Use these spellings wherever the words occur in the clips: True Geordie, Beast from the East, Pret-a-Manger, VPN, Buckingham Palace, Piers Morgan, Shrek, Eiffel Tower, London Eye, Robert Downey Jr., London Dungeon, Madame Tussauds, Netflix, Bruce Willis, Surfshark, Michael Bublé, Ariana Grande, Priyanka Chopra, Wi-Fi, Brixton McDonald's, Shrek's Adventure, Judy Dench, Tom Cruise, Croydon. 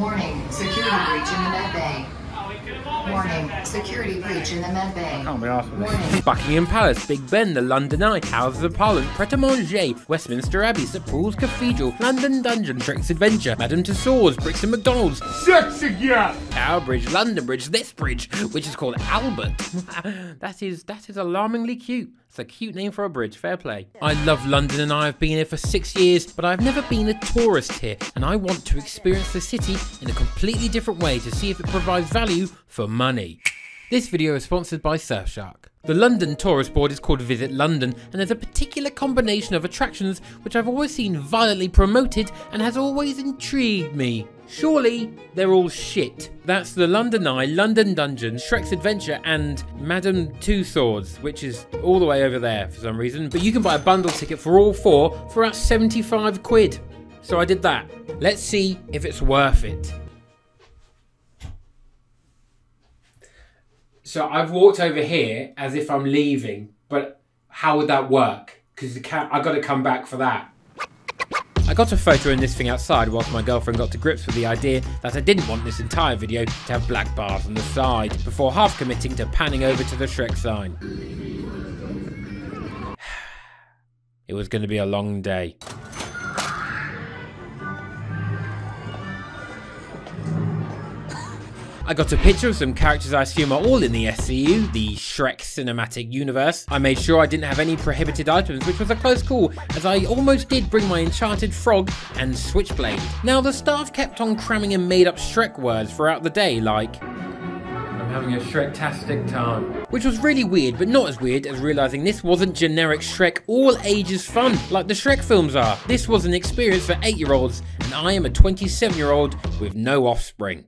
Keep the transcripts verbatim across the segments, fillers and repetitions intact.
Warning, security breach in the med bay. Warning, security breach in the med bay. I can't be asked with this. Buckingham Palace, Big Ben, the London Eye, Houses of Parliament, Pret-a-Manger, Westminster Abbey, Saint Paul's Cathedral, London Dungeon, Shrek's Adventure, Madame Tussauds, Bricks and McDonald's, Sex Again, Tower Bridge, London Bridge, this bridge, which is called Albert. that is that is alarmingly cute. It's a cute name for a bridge, fair play. I love London and I have been here for six years, but I've never been a tourist here, and I want to experience the city in a completely different way to see if it provides value for money. This video is sponsored by Surfshark. The London Tourist Board is called Visit London, and there's a particular combination of attractions which I've always seen violently promoted and has always intrigued me. Surely they're all shit. That's the London Eye, London Dungeon, Shrek's Adventure and Madame Tussauds, which is all the way over there for some reason. But you can buy a bundle ticket for all four for about seventy-five quid. So I did that. Let's see if it's worth it. So I've walked over here as if I'm leaving, but how would that work? Because I've got to come back for that. I got a photo in this thing outside whilst my girlfriend got to grips with the idea that I didn't want this entire video to have black bars on the side, before half committing to panning over to the Shrek sign. It was going to be a long day. I got a picture of some characters I assume are all in the S C U, the Shrek Cinematic Universe. I made sure I didn't have any prohibited items, which was a close call, as I almost did bring my enchanted frog and switchblade. Now, the staff kept on cramming in made-up Shrek words throughout the day, like, I'm having a Shrek-tastic time. Which was really weird, but not as weird as realising this wasn't generic Shrek all-ages fun, like the Shrek films are. This was an experience for eight-year-olds, and I am a twenty-seven-year-old with no offspring.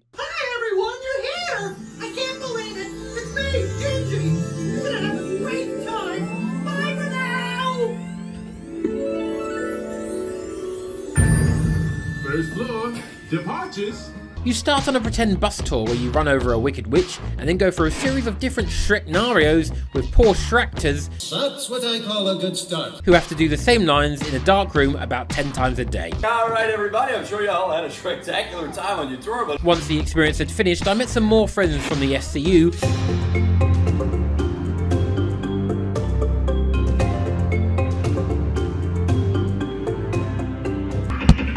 Departures. You start on a pretend bus tour where you run over a wicked witch and then go through a series of different Shreknarios with poor Shrektors. That's what I call a good start. Who have to do the same lines in a dark room about ten times a day. Alright everybody, I'm sure you all had a spectacular time on your tour, but once the experience had finished, I met some more friends from the S C U.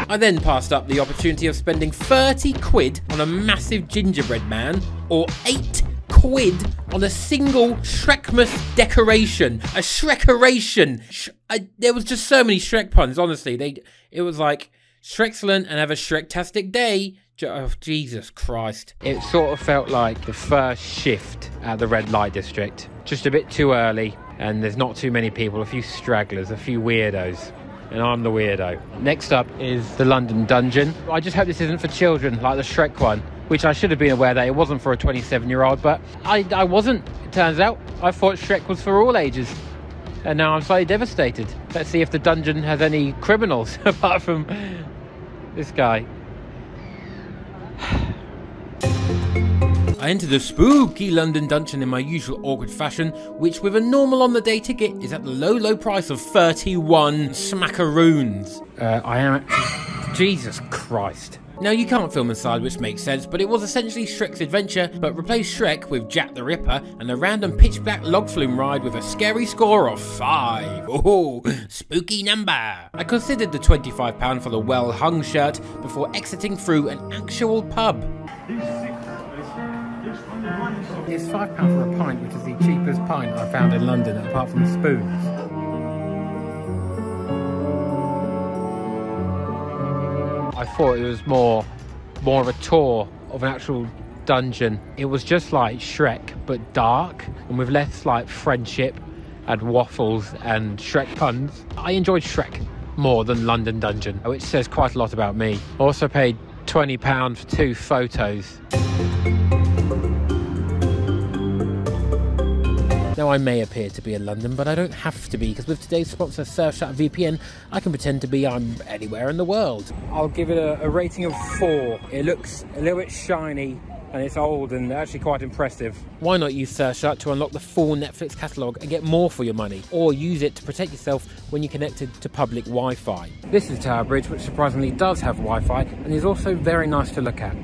I then passed up the opportunity of spending thirty quid on a massive gingerbread man, or eight quid on a single Shrekmas decoration. A Shrekoration. Sh I, there was just so many Shrek puns, honestly. They, It was like, Shrekcellent and have a Shrektastic day. Oh, Jesus Christ. It sort of felt like the first shift at the red light district. Just a bit too early, and there's not too many people, a few stragglers, a few weirdos. And I'm the weirdo. Next up is the London Dungeon. I just hope this isn't for children, like the Shrek one, which I should have been aware that it wasn't for a twenty-seven-year-old, but I, I wasn't, it turns out. I thought Shrek was for all ages, and now I'm slightly devastated. Let's see if the dungeon has any criminals, apart from this guy. I entered the spooky London Dungeon in my usual awkward fashion, which with a normal on the day ticket is at the low, low price of thirty-one smackaroons. Uh, I am actually... Jesus Christ. Now you can't film inside, which makes sense, but it was essentially Shrek's Adventure, but replaced Shrek with Jack the Ripper and a random pitch black log flume ride with a scary score of five. Oh, spooky number. I considered the twenty-five pounds for the well hung shirt before exiting through an actual pub. It's five pounds for a pint, which is the cheapest pint I found in London, apart from spoons. I thought it was more, more of a tour of an actual dungeon. It was just like Shrek, but dark, and with less like friendship and waffles and Shrek puns. I enjoyed Shrek more than London Dungeon, which says quite a lot about me. I also paid twenty pounds for two photos. Now, I may appear to be in London, but I don't have to be, because with today's sponsor, Surfshark V P N, I can pretend to be I'm anywhere in the world. I'll give it a, a rating of four. It looks a little bit shiny, and it's old and actually quite impressive. Why not use Surfshark to unlock the full Netflix catalogue and get more for your money? Or use it to protect yourself when you're connected to public Wi-Fi. This is Tower Bridge, which surprisingly does have Wi-Fi and is also very nice to look at.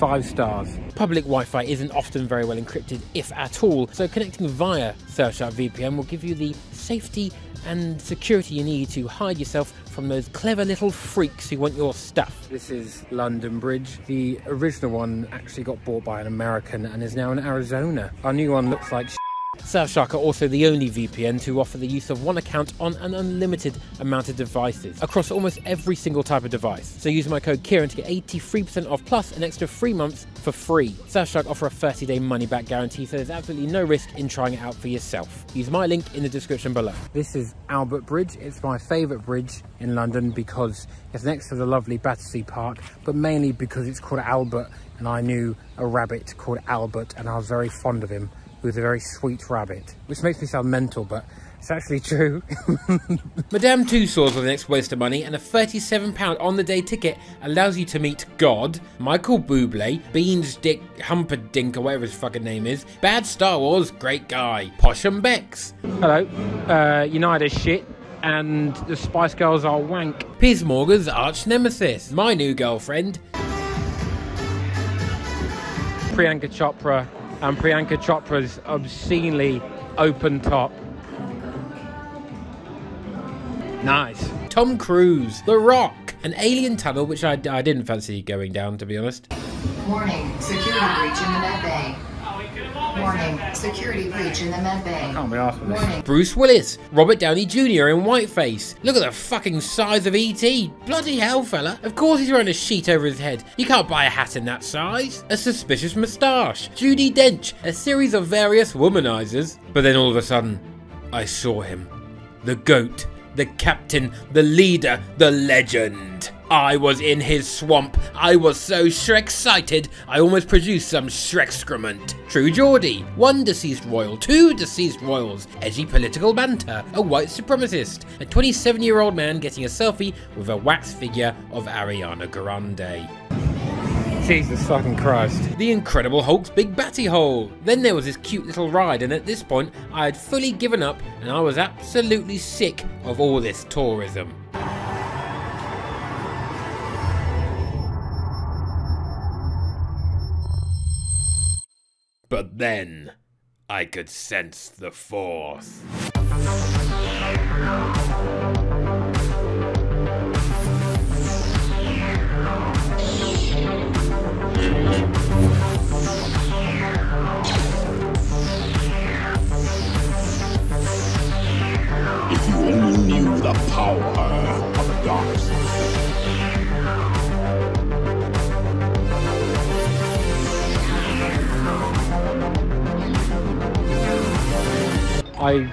Five stars. Public Wi-Fi isn't often very well encrypted, if at all, so connecting via Surfshark V P N will give you the safety and security you need to hide yourself from those clever little freaks who want your stuff. This is London Bridge. The original one actually got bought by an American and is now in Arizona. Our new one looks like shit. Surfshark are also the only V P N to offer the use of one account on an unlimited amount of devices, across almost every single type of device. So use my code Kieran to get eighty-three percent off plus an extra three months for free. Surfshark offer a thirty day money-back guarantee, so there's absolutely no risk in trying it out for yourself. Use my link in the description below. This is Albert Bridge. It's my favourite bridge in London because it's next to the lovely Battersea Park, but mainly because it's called Albert, and I knew a rabbit called Albert, and I was very fond of him. With a very sweet rabbit, which makes me sound mental, but it's actually true. Madame Tussauds was the next waste of money, and a thirty-seven pound on the day ticket allows you to meet God, Michael Bublé, Beans Dick Humperdinker, whatever his fucking name is, Bad Star Wars, great guy, Posh and Bex. Hello, uh, United shit. And the Spice Girls are wank. Piers Morgan's arch nemesis, my new girlfriend. Priyanka Chopra. And Priyanka Chopra's obscenely open top. Nice. Tom Cruise, The Rock, an alien tunnel which I, I didn't fancy going down, to be honest. Warning, security breach in the med bay. Warning, security breach in the med bay. I can't be asked for this. Bruce Willis, Robert Downey Junior in whiteface. Look at the fucking size of E T. Bloody hell, fella. Of course he's wearing a sheet over his head. You can't buy a hat in that size. A suspicious moustache. Judy Dench, a series of various womanizers. But then all of a sudden, I saw him. The goat, the captain, the leader, the legend. I was in his swamp. I was so Shrek-cited, I almost produced some Shrek'screment. True Geordie, one deceased royal, two deceased royals, edgy political banter, a white supremacist, a twenty-seven year old man getting a selfie with a wax figure of Ariana Grande. Jesus fucking Christ. The Incredible Hulk's big batty hole. Then there was this cute little ride, and at this point, I had fully given up, and I was absolutely sick of all this tourism. But then, I could sense the force. If you only knew the power of the dark side. I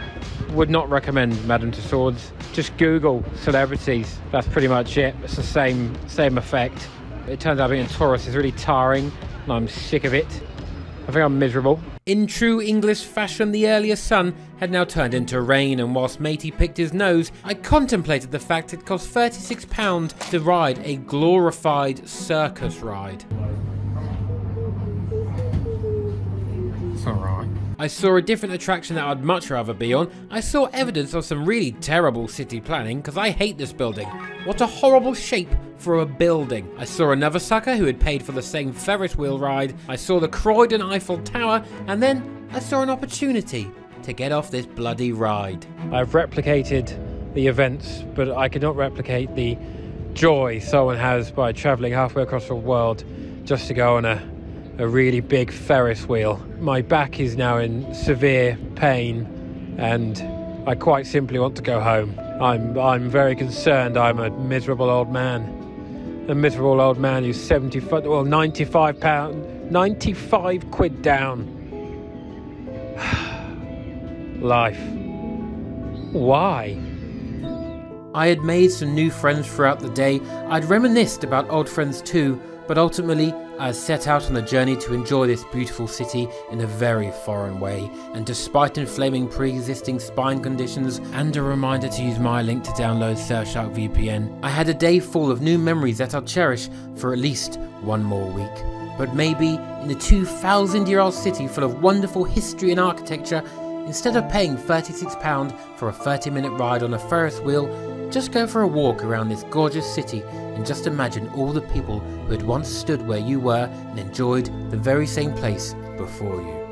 would not recommend Madame Tussauds. Just Google celebrities. That's pretty much it. It's the same same effect. It turns out being a tourist is really tiring, and I'm sick of it. I think I'm miserable. In true English fashion, the earlier sun had now turned into rain, and whilst matey picked his nose, I contemplated the fact it cost thirty-six pounds to ride a glorified circus ride. It's alright. I saw a different attraction that I'd much rather be on. I saw evidence of some really terrible city planning, because I hate this building. What a horrible shape for a building. I saw another sucker who had paid for the same Ferris wheel ride. I saw the Croydon Eiffel Tower, and then I saw an opportunity to get off this bloody ride. I've replicated the events, but I could not replicate the joy someone has by travelling halfway across the world just to go on a a really big Ferris wheel. My back is now in severe pain, and I quite simply want to go home. I'm I'm very concerned. I'm a miserable old man. A miserable old man who's seventy-five, well, ninety-five pound, ninety-five quid down. Life. Why? I had made some new friends throughout the day. I'd reminisced about old friends too, but ultimately I set out on a journey to enjoy this beautiful city in a very foreign way, and despite inflaming pre-existing spine conditions and a reminder to use my link to download Surfshark V P N, I had a day full of new memories that I'll cherish for at least one more week. But maybe in a two thousand year old city full of wonderful history and architecture, instead of paying thirty-six pounds for a thirty minute ride on a Ferris wheel, just go for a walk around this gorgeous city and just imagine all the people who had once stood where you were and enjoyed the very same place before you.